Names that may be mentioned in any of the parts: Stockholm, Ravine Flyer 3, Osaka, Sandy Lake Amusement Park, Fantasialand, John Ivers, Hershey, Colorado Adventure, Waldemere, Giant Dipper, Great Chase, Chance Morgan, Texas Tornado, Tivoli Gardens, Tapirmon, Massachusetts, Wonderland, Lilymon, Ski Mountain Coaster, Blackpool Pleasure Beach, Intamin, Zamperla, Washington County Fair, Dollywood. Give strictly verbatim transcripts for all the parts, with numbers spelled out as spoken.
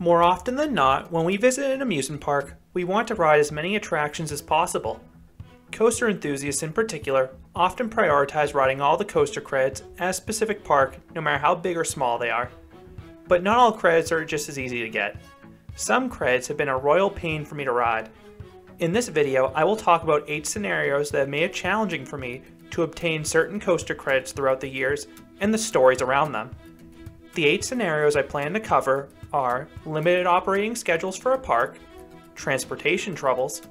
More often than not, when we visit an amusement park, we want to ride as many attractions as possible. Coaster enthusiasts in particular often prioritize riding all the coaster credits at a specific park, no matter how big or small they are. But not all credits are just as easy to get. Some credits have been a royal pain for me to ride. In this video, I will talk about eight scenarios that have made it challenging for me to obtain certain coaster credits throughout the years and the stories around them. The eight scenarios I plan to cover are limited operating schedules for a park, transportation troubles,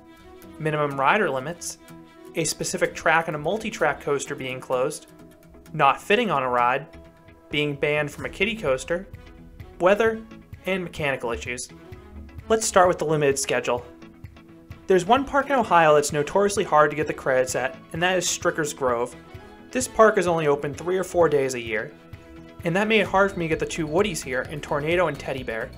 minimum rider limits, a specific track on a multi-track coaster being closed, not fitting on a ride, being banned from a kiddie coaster, weather, and mechanical issues. Let's start with the limited schedule. There's one park in Ohio that's notoriously hard to get the credits at, and that is Stricker's Grove. This park is only open three or four days a year, and that made it hard for me to get the two Woodies here in Tornado and Teddy Bear.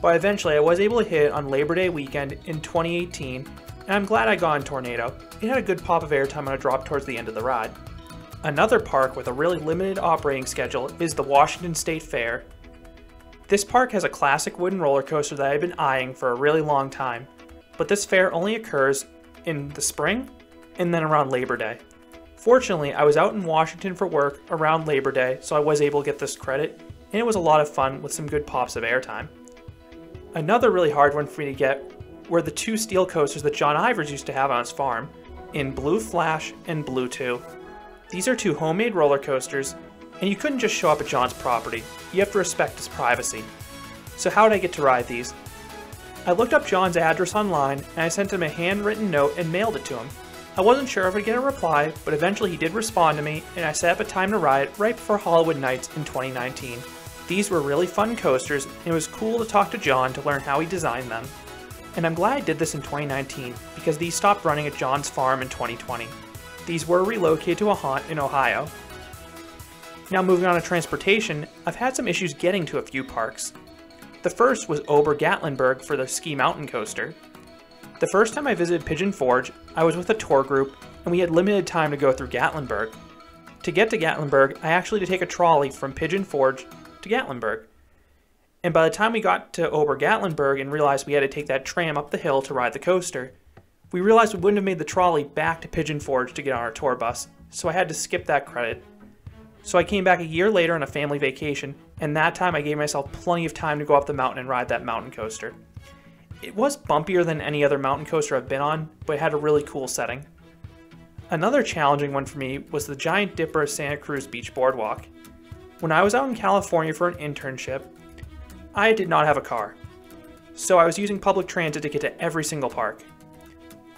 But eventually I was able to hit it on Labor Day weekend in twenty eighteen, and I'm glad I got on Tornado. It had a good pop of airtime on a drop towards the end of the ride. Another park with a really limited operating schedule is the Washington State Fair. This park has a classic wooden roller coaster that I've been eyeing for a really long time, but this fair only occurs in the spring and then around Labor Day. Fortunately, I was out in Washington for work around Labor Day, so I was able to get this credit, and it was a lot of fun with some good pops of airtime. Another really hard one for me to get were the two steel coasters that John Ivers used to have on his farm, in Blue Flash and Blue two. These are two homemade roller coasters, and you couldn't just show up at John's property. You have to respect his privacy. So how did I get to ride these? I looked up John's address online, and I sent him a handwritten note and mailed it to him. I wasn't sure if I'd get a reply, but eventually he did respond to me, and I set up a time to ride it right before Hollywood Nights in twenty nineteen. These were really fun coasters, and it was cool to talk to John to learn how he designed them. And I'm glad I did this in twenty nineteen, because these stopped running at John's farm in twenty twenty. These were relocated to a haunt in Ohio. Now moving on to transportation, I've had some issues getting to a few parks. The first was Ober Gatlinburg for the Ski Mountain Coaster. The first time I visited Pigeon Forge, I was with a tour group and we had limited time to go through Gatlinburg. To get to Gatlinburg, I actually had to take a trolley from Pigeon Forge to Gatlinburg. And by the time we got to Ober Gatlinburg and realized we had to take that tram up the hill to ride the coaster, we realized we wouldn't have made the trolley back to Pigeon Forge to get on our tour bus, so I had to skip that credit. So I came back a year later on a family vacation, and that time I gave myself plenty of time to go up the mountain and ride that mountain coaster. It was bumpier than any other mountain coaster I've been on, but it had a really cool setting. Another challenging one for me was the Giant Dipper Santa Cruz Beach Boardwalk. When I was out in California for an internship, I did not have a car, so I was using public transit to get to every single park.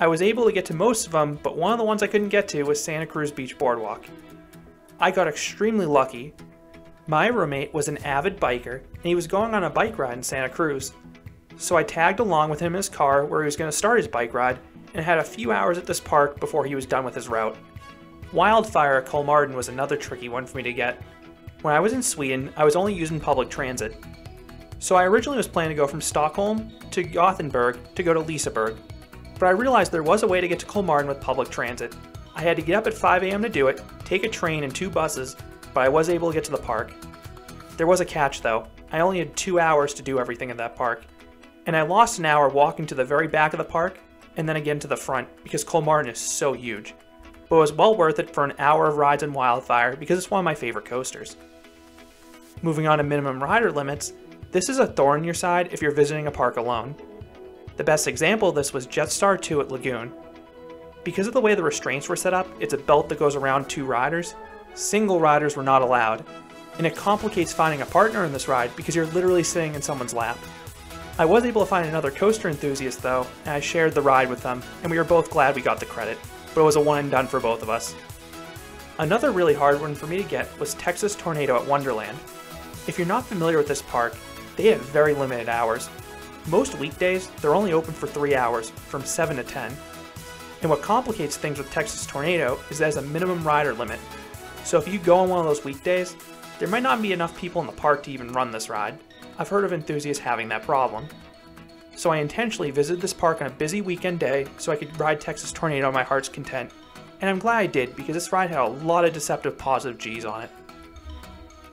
I was able to get to most of them, but one of the ones I couldn't get to was Santa Cruz Beach Boardwalk. I got extremely lucky. My roommate was an avid biker, and he was going on a bike ride in Santa Cruz. So I tagged along with him in his car where he was going to start his bike ride, and had a few hours at this park before he was done with his route. Wildfire at Kolmården was another tricky one for me to get. When I was in Sweden, I was only using public transit. So I originally was planning to go from Stockholm to Gothenburg to go to Liseberg, but I realized there was a way to get to Kolmården with public transit. I had to get up at five a m to do it, take a train and two buses, but I was able to get to the park. There was a catch though. I only had two hours to do everything in that park, and I lost an hour walking to the very back of the park and then again to the front because Kolmården is so huge. But it was well worth it for an hour of rides in Wildfire because it's one of my favorite coasters. Moving on to minimum rider limits, this is a thorn in your side if you're visiting a park alone. The best example of this was Jetstar two at Lagoon. Because of the way the restraints were set up, it's a belt that goes around two riders. Single riders were not allowed, and it complicates finding a partner in this ride because you're literally sitting in someone's lap. I was able to find another coaster enthusiast though, and I shared the ride with them, and we were both glad we got the credit, but it was a one and done for both of us. Another really hard one for me to get was Texas Tornado at Wonderland. If you're not familiar with this park, they have very limited hours. Most weekdays, they're only open for three hours, from seven to ten. And what complicates things with Texas Tornado is there's a minimum rider limit. So if you go on one of those weekdays, there might not be enough people in the park to even run this ride. I've heard of enthusiasts having that problem. So I intentionally visited this park on a busy weekend day so I could ride Texas Tornado to my heart's content, and I'm glad I did because this ride had a lot of deceptive positive G's on it.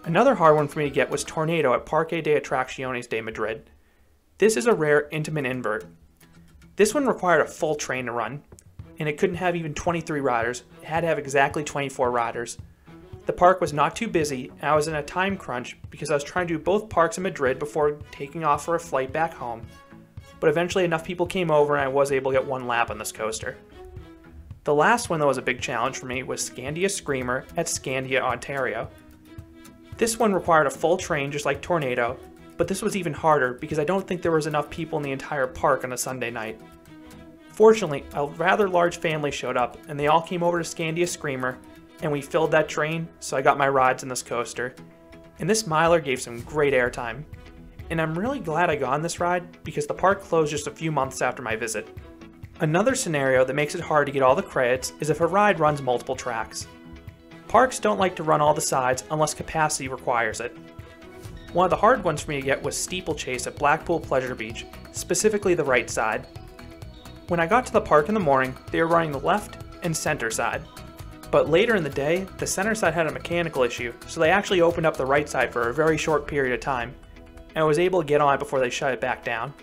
Another hard one for me to get was Tornado at Parque de Atracciones de Madrid. This is a rare Intamin invert. This one required a full train to run, and it couldn't have even twenty-three riders. It had to have exactly twenty-four riders. The park was not too busy, and I was in a time crunch because I was trying to do both parks in Madrid before taking off for a flight back home. But eventually enough people came over and I was able to get one lap on this coaster. The last one that was a big challenge for me was Scandia Screamer at Scandia, Ontario. This one required a full train just like Tornado, but this was even harder because I don't think there was enough people in the entire park on a Sunday night. Fortunately, a rather large family showed up and they all came over to Scandia Screamer and we filled that train, so I got my rides on this coaster. And this miler gave some great airtime. And I'm really glad I got on this ride because the park closed just a few months after my visit. Another scenario that makes it hard to get all the credits is if a ride runs multiple tracks. Parks don't like to run all the sides unless capacity requires it. One of the hard ones for me to get was Steeplechase at Blackpool Pleasure Beach, specifically the right side. When I got to the park in the morning, they were running the left and center side. But later in the day, the center side had a mechanical issue, so they actually opened up the right side for a very short period of time. And I was able to get on it before they shut it back down.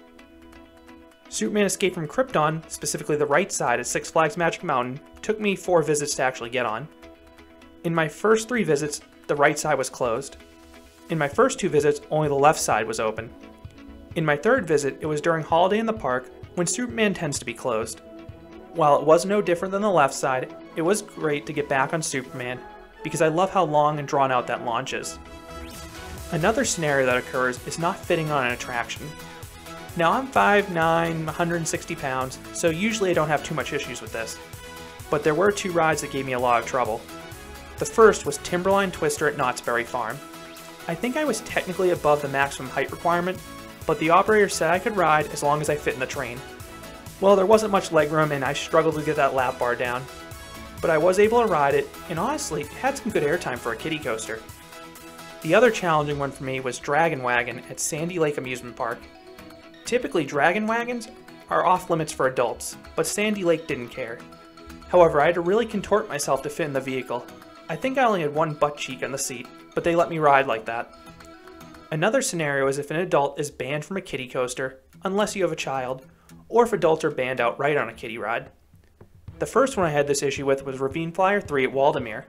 Superman Escape from Krypton, specifically the right side at Six Flags Magic Mountain, took me four visits to actually get on. In my first three visits, the right side was closed. In my first two visits, only the left side was open. In my third visit, it was during Holiday in the Park, when Superman tends to be closed. While it was no different than the left side, it was great to get back on Superman, because I love how long and drawn out that launch is. Another scenario that occurs is not fitting on an attraction. Now I'm five nine, one hundred sixty pounds, so usually I don't have too much issues with this. But there were two rides that gave me a lot of trouble. The first was Timberline Twister at Knott's Berry Farm. I think I was technically above the maximum height requirement, but the operator said I could ride as long as I fit in the train. Well, there wasn't much legroom and I struggled to get that lap bar down. But I was able to ride it, and honestly, it had some good airtime for a kiddie coaster. The other challenging one for me was Dragon Wagon at Sandy Lake Amusement Park. Typically Dragon Wagons are off limits for adults, but Sandy Lake didn't care. However, I had to really contort myself to fit in the vehicle. I think I only had one butt cheek on the seat, but they let me ride like that. Another scenario is if an adult is banned from a kiddie coaster, unless you have a child, or if adults are banned outright on a kiddie ride. The first one I had this issue with was Ravine Flyer three at Waldemere.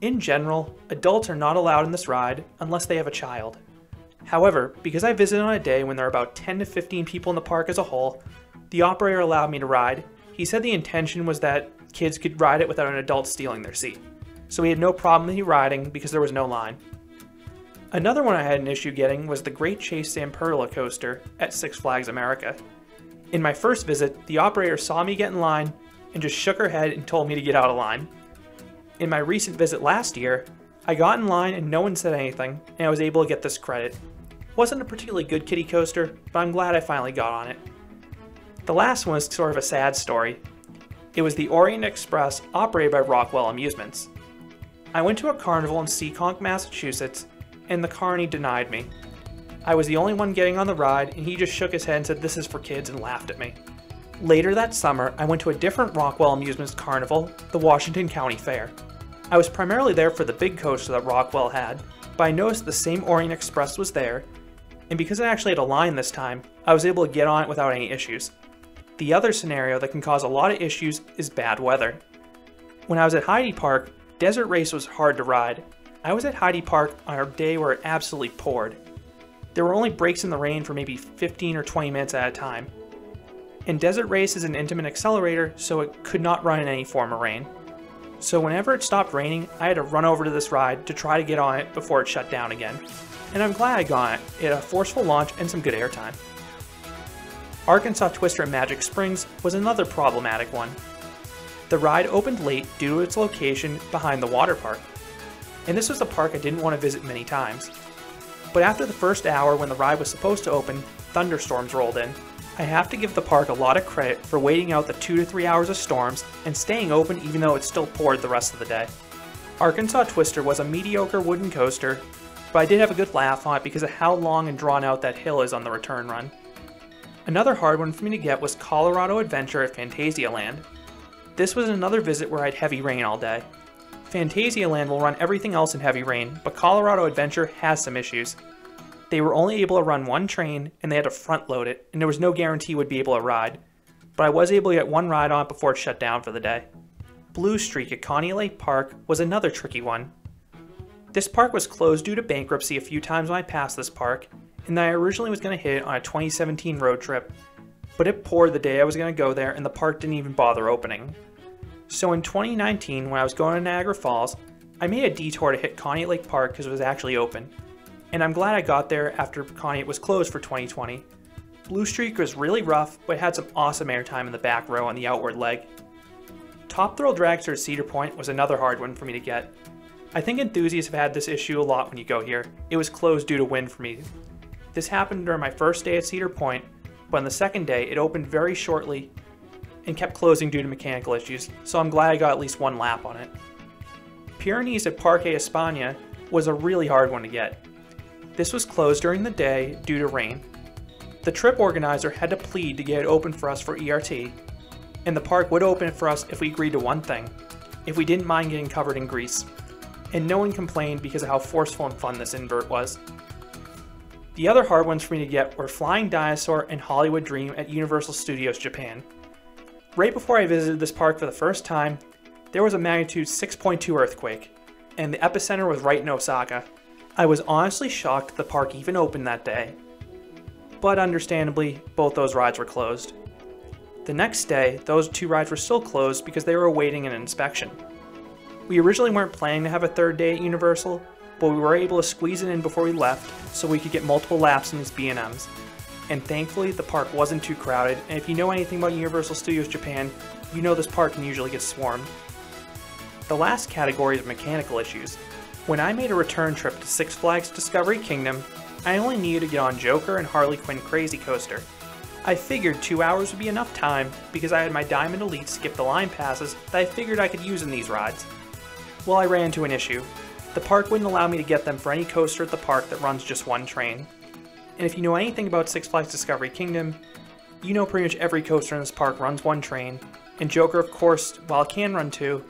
In general, adults are not allowed in this ride unless they have a child. However, because I visited on a day when there are about ten to fifteen people in the park as a whole, the operator allowed me to ride. He said the intention was that kids could ride it without an adult stealing their seat. So he had no problem with me riding because there was no line. Another one I had an issue getting was the Great Chase Zamperla coaster at Six Flags America. In my first visit, the operator saw me get in line and just shook her head and told me to get out of line. In my recent visit last year, I got in line and no one said anything, and I was able to get this credit. Wasn't a particularly good kiddie coaster, but I'm glad I finally got on it. The last one is sort of a sad story. It was the Orient Express operated by Rockwell Amusements. I went to a carnival in Seekonk, Massachusetts, and the carny denied me. I was the only one getting on the ride, and he just shook his head and said this is for kids and laughed at me. Later that summer, I went to a different Rockwell Amusements carnival, the Washington County Fair. I was primarily there for the big coaster that Rockwell had, but I noticed the same Orient Express was there, and because I actually had a line this time, I was able to get on it without any issues. The other scenario that can cause a lot of issues is bad weather. When I was at Heidi Park, Desert Race was hard to ride. I was at Heidi Park on a day where it absolutely poured. There were only breaks in the rain for maybe fifteen or twenty minutes at a time. And Desert Race is an Intamin accelerator, so it could not run in any form of rain. So whenever it stopped raining, I had to run over to this ride to try to get on it before it shut down again. And I'm glad I got it. It had a forceful launch and some good airtime. Arkansas Twister at Magic Springs was another problematic one. The ride opened late due to its location behind the water park. And this was a park I didn't want to visit many times. But after the first hour when the ride was supposed to open, thunderstorms rolled in. I have to give the park a lot of credit for waiting out the two to three hours of storms and staying open even though it still poured the rest of the day. Arkansas Twister was a mediocre wooden coaster, but I did have a good laugh on it because of how long and drawn out that hill is on the return run. Another hard one for me to get was Colorado Adventure at Fantasialand. This was another visit where I had heavy rain all day. Fantasialand will run everything else in heavy rain, but Colorado Adventure has some issues. they were only able to run one train and they had to front load it, and there was no guarantee we'd be able to ride. But I was able to get one ride on it before it shut down for the day. Blue Streak at Conneaut Lake Park was another tricky one. This park was closed due to bankruptcy a few times when I passed this park, and I originally was going to hit it on a twenty seventeen road trip, but it poured the day I was going to go there and the park didn't even bother opening. So in twenty nineteen, when I was going to Niagara Falls, I made a detour to hit Conneaut Lake Park because it was actually open. And I'm glad I got there after Conneaut was closed for twenty twenty. Blue Streak was really rough, but it had some awesome airtime in the back row on the outward leg. Top Thrill Dragster at Cedar Point was another hard one for me to get. I think enthusiasts have had this issue a lot when you go here. It was closed due to wind for me. This happened during my first day at Cedar Point, but on the second day it opened very shortly and kept closing due to mechanical issues, so I'm glad I got at least one lap on it. Pyrenees at Parque España was a really hard one to get. This was closed during the day due to rain. The trip organizer had to plead to get it open for us for E R T, and the park would open it for us if we agreed to one thing, if we didn't mind getting covered in grease. And no one complained because of how forceful and fun this invert was. The other hard ones for me to get were Flying Dinosaur and Hollywood Dream at Universal Studios Japan. Right before I visited this park for the first time, there was a magnitude six point two earthquake, and the epicenter was right in Osaka. I was honestly shocked the park even opened that day, but understandably, both those rides were closed. The next day, those two rides were still closed because they were awaiting an inspection. We originally weren't planning to have a third day at Universal, but we were able to squeeze it in before we left so we could get multiple laps in its B and Ms. And thankfully, the park wasn't too crowded, and if you know anything about Universal Studios Japan, you know this park can usually get swarmed. The last category is mechanical issues. When I made a return trip to Six Flags Discovery Kingdom, I only needed to get on Joker and Harley Quinn Crazy Coaster. I figured two hours would be enough time because I had my Diamond Elite skip the line passes that I figured I could use in these rides. Well, I ran into an issue. The park wouldn't allow me to get them for any coaster at the park that runs just one train. And if you know anything about Six Flags Discovery Kingdom, you know pretty much every coaster in this park runs one train, and Joker, of course, while it can run two,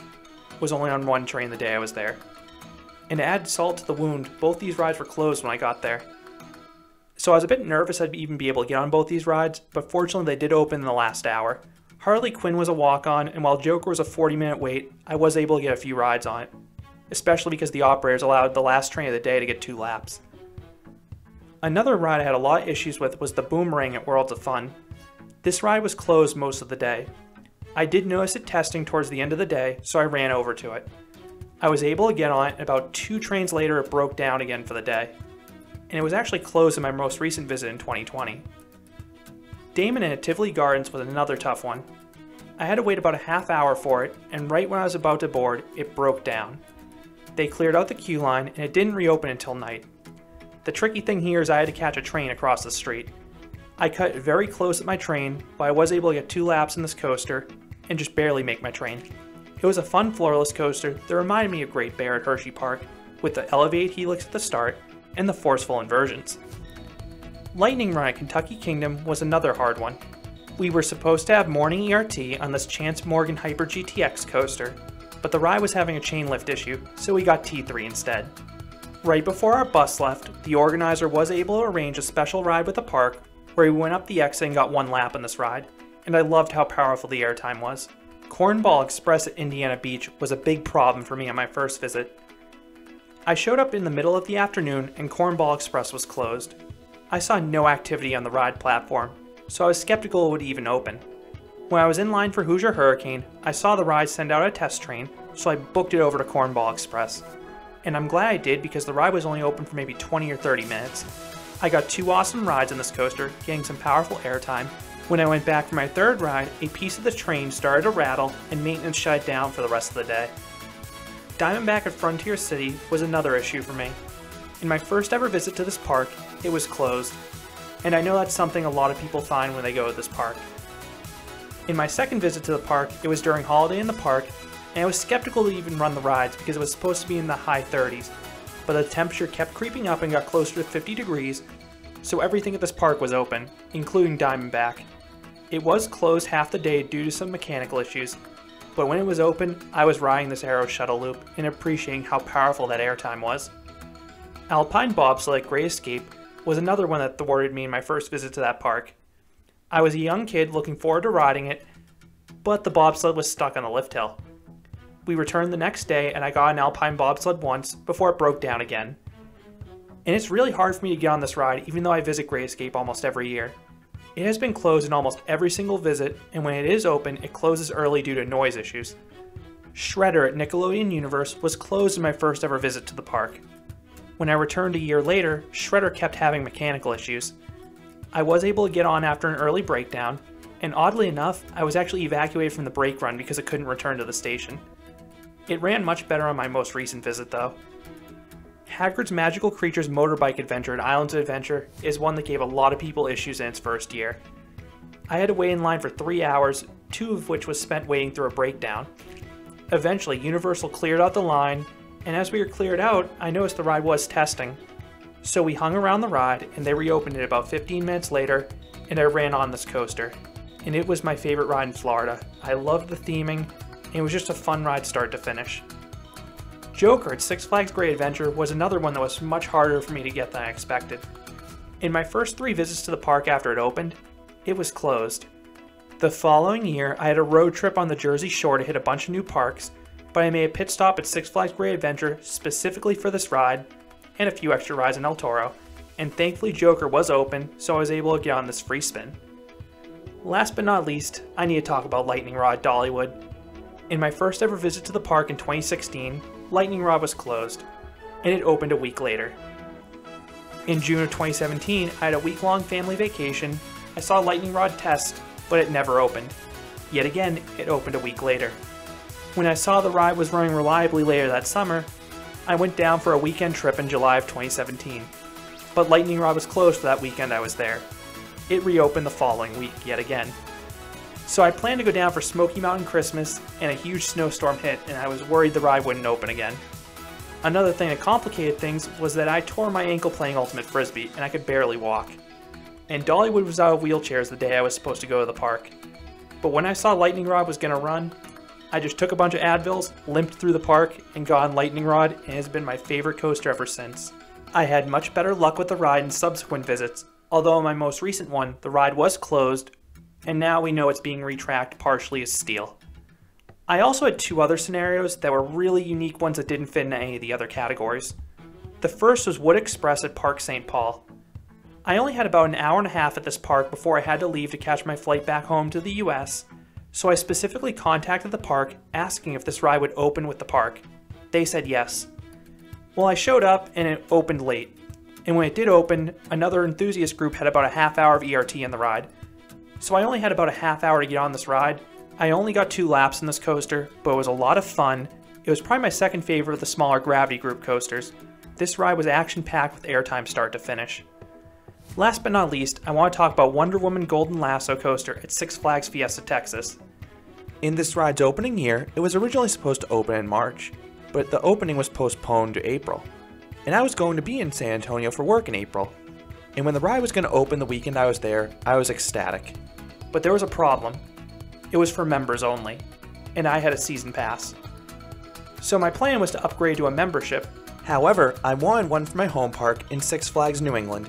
was only on one train the day I was there. And to add salt to the wound, both these rides were closed when I got there. So I was a bit nervous I'd even be able to get on both these rides, but fortunately they did open in the last hour. Harley Quinn was a walk-on, and while Joker was a forty minute wait, I was able to get a few rides on it, especially because the operators allowed the last train of the day to get two laps. Another ride I had a lot of issues with was the Boomerang at Worlds of Fun. This ride was closed most of the day. I did notice it testing towards the end of the day, so I ran over to it. I was able to get on it, and about two trains later it broke down again for the day. And it was actually closed in my most recent visit in twenty twenty. Damon and Tivoli Gardens was another tough one. I had to wait about a half hour for it, and right when I was about to board, it broke down. They cleared out the queue line, and it didn't reopen until night. The tricky thing here is I had to catch a train across the street. I cut very close at my train, but I was able to get two laps in this coaster, and just barely make my train. It was a fun floorless coaster that reminded me of Great Bear at Hershey Park, with the elevated helix at the start, and the forceful inversions. Lightning Run at Kentucky Kingdom was another hard one. We were supposed to have morning E R T on this Chance Morgan Hyper G T X coaster, but the ride was having a chain lift issue, so we got T three instead. Right before our bus left, the organizer was able to arrange a special ride with the park where we went up the exit and got one lap on this ride, and I loved how powerful the airtime was. Cornball Express at Indiana Beach was a big problem for me on my first visit. I showed up in the middle of the afternoon and Cornball Express was closed. I saw no activity on the ride platform, so I was skeptical it would even open. When I was in line for Hoosier Hurricane, I saw the ride send out a test train, so I booked it over to Cornball Express. And I'm glad I did because the ride was only open for maybe twenty or thirty minutes. I got two awesome rides on this coaster, getting some powerful airtime. When I went back for my third ride, a piece of the train started to rattle and maintenance shut it down for the rest of the day. Diamondback at Frontier City was another issue for me. In my first ever visit to this park, it was closed, and I know that's something a lot of people find when they go to this park. In my second visit to the park, it was during Holiday in the Park, and I was skeptical to even run the rides because it was supposed to be in the high thirties, but the temperature kept creeping up and got closer to fifty degrees, so everything at this park was open, including Diamondback. It was closed half the day due to some mechanical issues, but when it was open, I was riding this Aero Shuttle Loop and appreciating how powerful that airtime was. Alpine Bobsled at Great Escape was another one that thwarted me in my first visit to that park. I was a young kid looking forward to riding it, but the bobsled was stuck on the lift hill. We returned the next day and I got an alpine bobsled once before it broke down again. And it's really hard for me to get on this ride even though I visit Great Escape almost every year. It has been closed in almost every single visit, and when it is open, it closes early due to noise issues. Shredder at Nickelodeon Universe was closed in my first ever visit to the park. When I returned a year later, Shredder kept having mechanical issues. I was able to get on after an early breakdown, and oddly enough, I was actually evacuated from the brake run because it couldn't return to the station. It ran much better on my most recent visit though. Hagrid's Magical Creatures Motorbike Adventure at Islands of Adventure is one that gave a lot of people issues in its first year. I had to wait in line for three hours, two of which was spent waiting through a breakdown. Eventually, Universal cleared out the line, and as we were cleared out, I noticed the ride was testing. So we hung around the ride, and they reopened it about fifteen minutes later, and I ran on this coaster. And it was my favorite ride in Florida. I loved the theming, and it was just a fun ride start to finish. Joker at Six Flags Great Adventure was another one that was much harder for me to get than I expected. In my first three visits to the park after it opened, it was closed. The following year, I had a road trip on the Jersey Shore to hit a bunch of new parks, but I made a pit stop at Six Flags Great Adventure specifically for this ride, and a few extra rides in El Toro, and thankfully Joker was open, so I was able to get on this free spin. Last but not least, I need to talk about Lightning Rod Dollywood. In my first ever visit to the park in twenty sixteen, Lightning Rod was closed, and it opened a week later. In June of twenty seventeen, I had a week-long family vacation. I saw Lightning Rod test, but it never opened. Yet again, it opened a week later. When I saw the ride was running reliably later that summer, I went down for a weekend trip in July of twenty seventeen, but Lightning Rod was closed for that weekend I was there. It reopened the following week yet again. So I planned to go down for Smoky Mountain Christmas, and a huge snowstorm hit and I was worried the ride wouldn't open again. Another thing that complicated things was that I tore my ankle playing Ultimate Frisbee and I could barely walk. And Dollywood was out of wheelchairs the day I was supposed to go to the park. But when I saw Lightning Rod was going to run, I just took a bunch of Advils, limped through the park, and got on Lightning Rod, and has been my favorite coaster ever since. I had much better luck with the ride in subsequent visits, although in my most recent one, the ride was closed, and now we know it's being retracked partially as Steel. I also had two other scenarios that were really unique ones that didn't fit into any of the other categories. The first was Wood Express at Park Saint Paul. I only had about an hour and a half at this park before I had to leave to catch my flight back home to the U S, so I specifically contacted the park asking if this ride would open with the park. They said yes. Well, I showed up and it opened late, and when it did open, another enthusiast group had about a half hour of E R T in the ride. So I only had about a half hour to get on this ride. I only got two laps in this coaster, but it was a lot of fun. It was probably my second favorite of the smaller Gravity Group coasters. This ride was action-packed with airtime start to finish. Last but not least, I want to talk about Wonder Woman Golden Lasso Coaster at Six Flags Fiesta, Texas. In this ride's opening year, it was originally supposed to open in March, but the opening was postponed to April. And I was going to be in San Antonio for work in April. And when the ride was going to open the weekend I was there, I was ecstatic. But there was a problem. It was for members only, and I had a season pass. So my plan was to upgrade to a membership. However, I wanted one for my home park in Six Flags New England,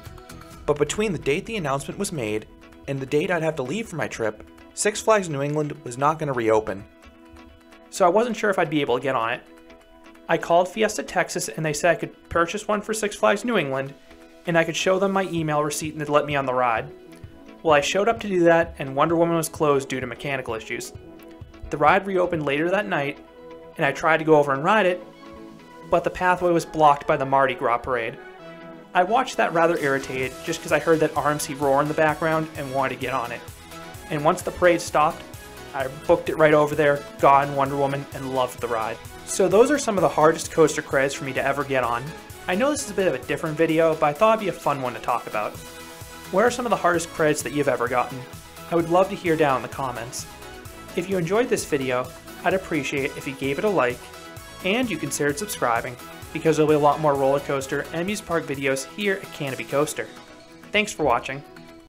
but between the date the announcement was made and the date I'd have to leave for my trip, Six Flags New England was not going to reopen. So I wasn't sure if I'd be able to get on it. I called Fiesta Texas and they said I could purchase one for Six Flags New England and I could show them my email receipt and they'd let me on the ride. Well, I showed up to do that, and Wonder Woman was closed due to mechanical issues. The ride reopened later that night, and I tried to go over and ride it, but the pathway was blocked by the Mardi Gras parade. I watched that rather irritated, just because I heard that R M C roar in the background and wanted to get on it. And once the parade stopped, I booked it right over there, got on Wonder Woman, and loved the ride. So those are some of the hardest coaster credits for me to ever get on. I know this is a bit of a different video, but I thought it'd be a fun one to talk about. What are some of the hardest credits that you've ever gotten? I would love to hear down in the comments. If you enjoyed this video, I'd appreciate it if you gave it a like, and you considered subscribing, because there'll be a lot more roller coaster and amusement park videos here at Canopy Coaster. Thanks for watching.